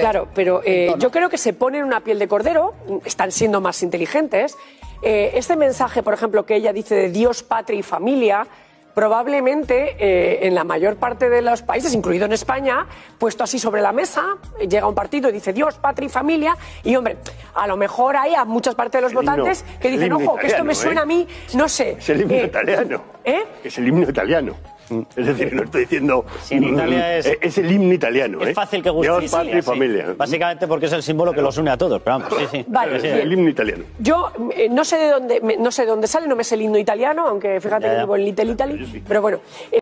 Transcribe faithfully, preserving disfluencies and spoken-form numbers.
Claro, pero eh, yo creo que se ponen una piel de cordero, están siendo más inteligentes. Eh, este mensaje, por ejemplo, que ella dice de Dios, patria y familia, probablemente eh, en la mayor parte de los países, incluido en España, puesto así sobre la mesa, llega un partido y dice Dios, patria y familia, y hombre, a lo mejor hay a muchas partes de los votantes que dicen, ojo, que esto me suena a mí, no sé. Es el himno italiano. ¿Eh? Es el himno italiano. Es decir, no estoy diciendo... Sí, en Italia es, es el himno italiano. Es fácil que guste. Dios, patria y familia. Básicamente porque es el símbolo que los une a todos. Pero vamos, sí, sí. Vale, sí, sí. El himno italiano. Yo eh, no sé de dónde, no sé de dónde sale, no me sé el himno italiano, aunque fíjate ya, ya. que vivo en Little Italy, pero bueno... Eh,